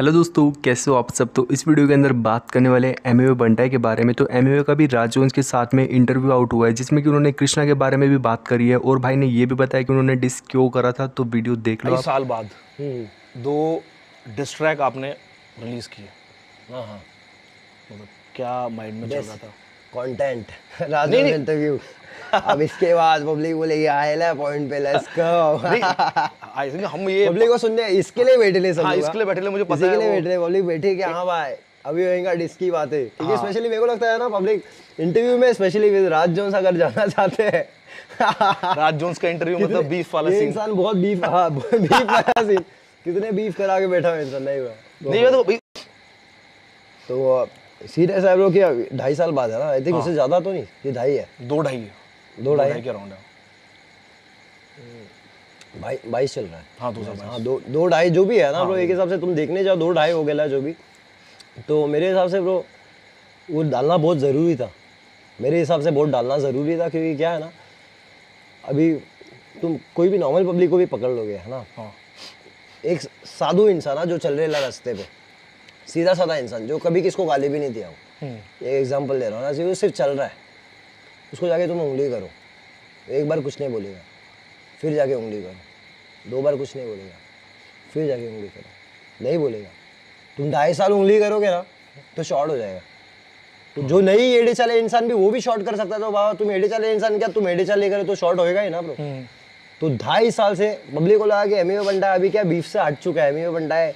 Hello दोस्तों, कैसे हो आप सब। तो इस वीडियो के अंदर बात करने वाले एमिवे बंटाई के बारे में। तो एमिवे का भी राज जोन्स के साथ में इंटरव्यू आउट हुआ है, जिसमें कि उन्होंने कृष्णा के बारे में भी बात करी है और भाई ने ये भी बताया कि उन्होंने डिस्क क्यों करा था। तो वीडियो देख लो। 2 साल बाद 2 डिस्ट्रैक आपने रिलीज़ किए, मतलब क्या माइंड में चल रहा था? कंटेंट, राज जोन्स इंटरव्यू, अब इसके बाद पब्लिक बोलेगी आइला पॉइंट पे लेट्स गो। आई थिंक हम ये पब्लिक को सुनने इसके लिए बैठे ले सब। हां, इसके लिए बैठे ले, मुझे पता है इसके लिए बैठे ले। पब्लिक बैठे कि हां भाई अभी होएगा डिस्क की बातें, ठीक है। स्पेशली मेरे को लगता है ना, पब्लिक इंटरव्यू में स्पेशली विद राज जोन्स अगर जाना चाहते हैं, राज जोन्स का इंटरव्यू मतलब बीफ वाला सीन। इंसान बहुत बीफ, हां बीफ वाला सीन, कितने बीफ करा के बैठा है इंसान। नहीं हुआ नहीं हुआ तो सीरियस है ब्रो। क्या 2.5 साल बाद है ना? आई थिंक इससे ज्यादा तो नहीं, ये 2.5 है, 2.5 है, 2.5 के राउंड है भाई। 22 चल रहा है, हाँ 2.5, हाँ 2.5 जो भी है ना ब्रो। एक हिसाब से तुम देखने जाओ 2.5 हो गया जो भी। तो मेरे हिसाब से ब्रो वो डालना बहुत ज़रूरी था, मेरे हिसाब से बहुत डालना ज़रूरी था। क्योंकि क्या है ना, अभी तुम कोई भी नॉर्मल पब्लिक को भी पकड़ लोगे, है ना, एक साधु इंसान है जो चल रहे रास्ते पे, सीधा साधा इंसान जो कभी किसको गाली भी नहीं दिया हो। एक एग्जाम्पल दे रहा हूँ ना, जो सिर्फ चल रहा है उसको जाके तुम उंगली करो, एक बार कुछ नहीं बोलेगा, फिर जाके उंगली करो, 2 बार कुछ नहीं बोलेगा, फिर जाके उंगली करो, नहीं बोलेगा। तुम 2.5 साल उंगली करोगे ना तो शॉर्ट हो जाएगा। तो जो नहीं एडे चाले इंसान भी, वो भी शॉर्ट कर सकता है। तो बाबा तुम एडे चाले इंसान क्या, तुम एडे चाले करे तो शॉर्ट होएगा ही ना ब्रो। तो 2.5 साल से पब्लिक को लगा कि एमिवे बंटाई अभी क्या बीफ से हट चुका है, एमिवे बंटाई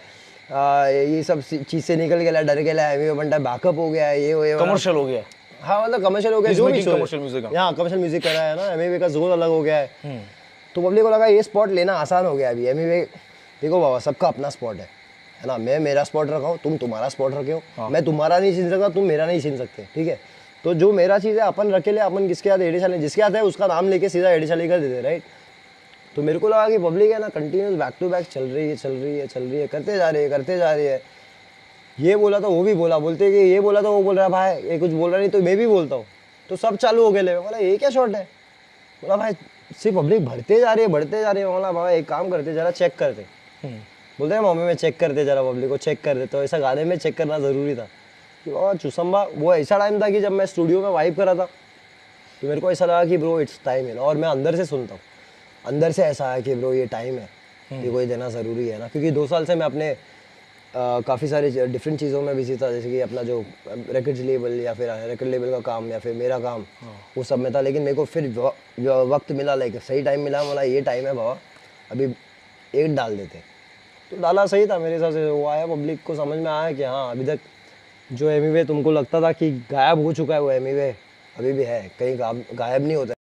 ये सब चीज से निकल गया, डर गया, एमिवे बंटाई बैकअप हो गया, ये कमर्शियल हो गया। हाँ मतलब कमर्शियल हो गया, जो भी कमर्शियल म्यूजिक, यहाँ कमर्शियल म्यूजिक कर रहा है ना, एमिवे का जोन अलग हो गया है। तो पब्लिक को लगा ये स्पॉट लेना आसान हो गया अभी। एमिवे देखो बाबा, सबका अपना स्पॉट है ना। मैं मेरा स्पॉट रखा हूँ, तुम तुम्हारा स्पॉट रखे हो, मैं तुम्हारा नहीं छीन सकता, तुम मेरा नहीं छीन सकते, ठीक है। तो जो मेरा चीज़ है अपन रखे ले, अपन किसके हाथ एडे चाले, जिसके हाथ है उसका नाम लेके सीधा एडे चाले कर देते, राइट। तो मेरे को लगा कि पब्लिक है ना कंटिन्यूस बैक टू बैक चल रही है, करते जा रही है। ये बोला तो वो भी बोला, बोलते कि ये बोला तो वो बोल रहा, भाई ये कुछ बोल रहा नहीं तो मैं भी बोलता हूँ, तो सब चालू हो गए। ले बोला ये क्या शॉट है, बोला भाई सिर्फ पब्लिक बढ़ते जा रही है। बोला भाई एक काम करते जरा, चेक करते, बोलते हैं मम्मी मैं चेक करते जरा, पब्लिक को चेक कर देता हूँ। ऐसा गाने में चेक करना ज़रूरी था कि बाबा चुसम्बा। वो ऐसा टाइम था कि जब मैं स्टूडियो में वाइब करा था तो मेरे को ऐसा लगा कि ब्रो इट्स टाइम है ना, और मैं अंदर से सुनता हूँ, अंदर से ऐसा है कि ब्रो ये टाइम है, ये कोई देना ज़रूरी है ना। क्योंकि 2 साल से मैं अपने काफ़ी सारे डिफरेंट चीज़ों में बिजी था, जैसे कि अपना जो रिकॉर्ड लेबल या फिर रिकॉर्ड लेबल का काम या फिर मेरा काम, वो सब में था। लेकिन मेरे को फिर वक्त मिला, लाइक सही टाइम मिला, बोला ये टाइम है बाबा, अभी एक डाल देते। तो डाला सही था मेरे हिसाब से, वो आया पब्लिक को समझ में आया कि हाँ अभी तक जो एमिवे तुमको लगता था कि गायब हो चुका है, वो एमिवे अभी भी है, कहीं गायब नहीं होता।